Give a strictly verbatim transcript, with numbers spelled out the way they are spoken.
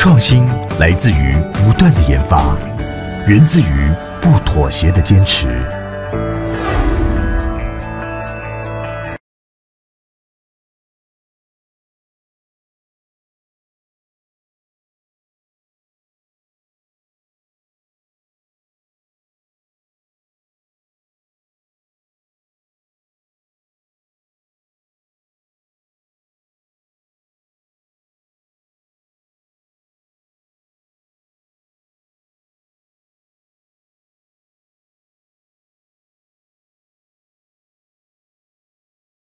创新来自于不断的研发，源自于不妥协的坚持。